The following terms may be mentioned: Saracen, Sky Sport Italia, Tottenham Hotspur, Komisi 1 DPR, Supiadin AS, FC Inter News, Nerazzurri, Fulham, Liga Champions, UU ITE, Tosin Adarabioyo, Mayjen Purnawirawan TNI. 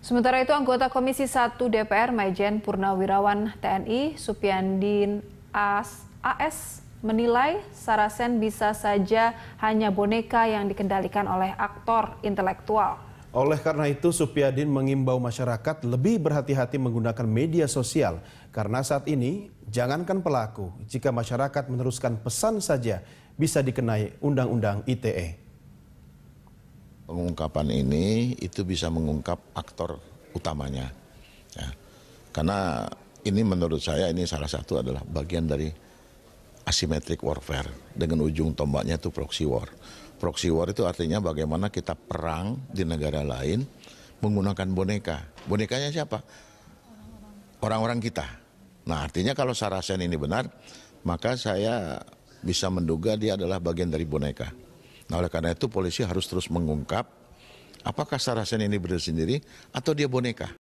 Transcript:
Sementara itu, anggota Komisi 1 DPR Mayjen Purnawirawan TNI Supiadin AS menilai Saracen bisa saja hanya boneka yang dikendalikan oleh aktor intelektual. Oleh karena itu, Supiadin mengimbau masyarakat lebih berhati-hati menggunakan media sosial karena saat ini jangankan pelaku, jika masyarakat meneruskan pesan saja bisa dikenai Undang-Undang ITE. Pengungkapan ini itu bisa mengungkap aktor utamanya, ya. Karena ini menurut saya ini salah satu adalah bagian dari asymmetric warfare, dengan ujung tombaknya itu proxy war. Proxy war itu artinya bagaimana kita perang di negara lain menggunakan boneka. Bonekanya siapa? Orang-orang kita. Nah, artinya kalau Saracen ini benar, maka saya bisa menduga dia adalah bagian dari boneka. Nah, oleh karena itu polisi harus terus mengungkap apakah Saracen ini berdiri sendiri atau dia boneka.